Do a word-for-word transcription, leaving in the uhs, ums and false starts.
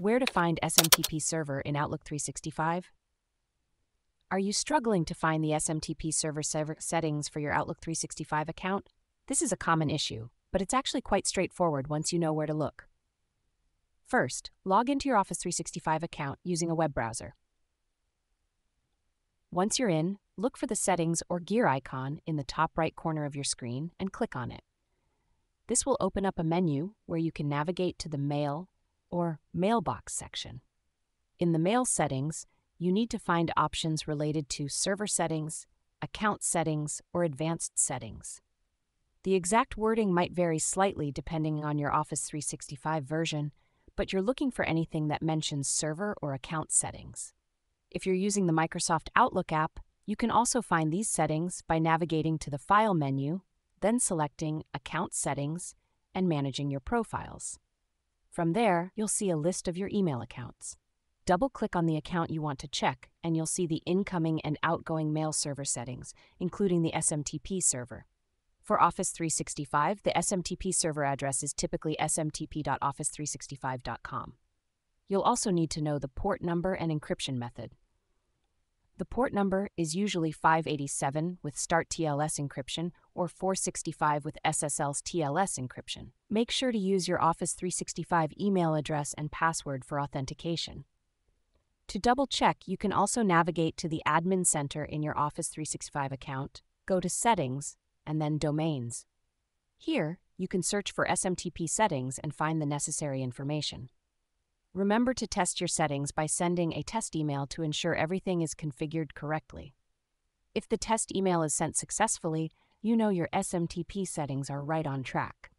Where to find S M T P server in Outlook three sixty-five? Are you struggling to find the S M T P server se- settings for your Outlook three sixty-five account? This is a common issue, but it's actually quite straightforward once you know where to look. First, log into your Office three sixty-five account using a web browser. Once you're in, look for the settings or gear icon in the top right corner of your screen and click on it. This will open up a menu where you can navigate to the Mail or Mailbox section. In the Mail settings, you need to find options related to server settings, account settings, or advanced settings. The exact wording might vary slightly depending on your Office three sixty-five version, but you're looking for anything that mentions server or account settings. If you're using the Microsoft Outlook app, you can also find these settings by navigating to the File menu, then selecting Account Settings and managing your profiles. From there, you'll see a list of your email accounts. Double-click on the account you want to check, and you'll see the incoming and outgoing mail server settings, including the S M T P server. For Office three sixty-five, the S M T P server address is typically S M T P dot office three sixty-five dot com. You'll also need to know the port number and encryption method. The port number is usually five eighty-seven with StartTLS encryption or four sixty-five with S S L's T L S encryption. Make sure to use your Office three sixty-five email address and password for authentication. To double-check, you can also navigate to the Admin Center in your Office three sixty-five account, go to Settings, and then Domains. Here, you can search for S M T P settings and find the necessary information. Remember to test your settings by sending a test email to ensure everything is configured correctly. If the test email is sent successfully, you know your S M T P settings are right on track.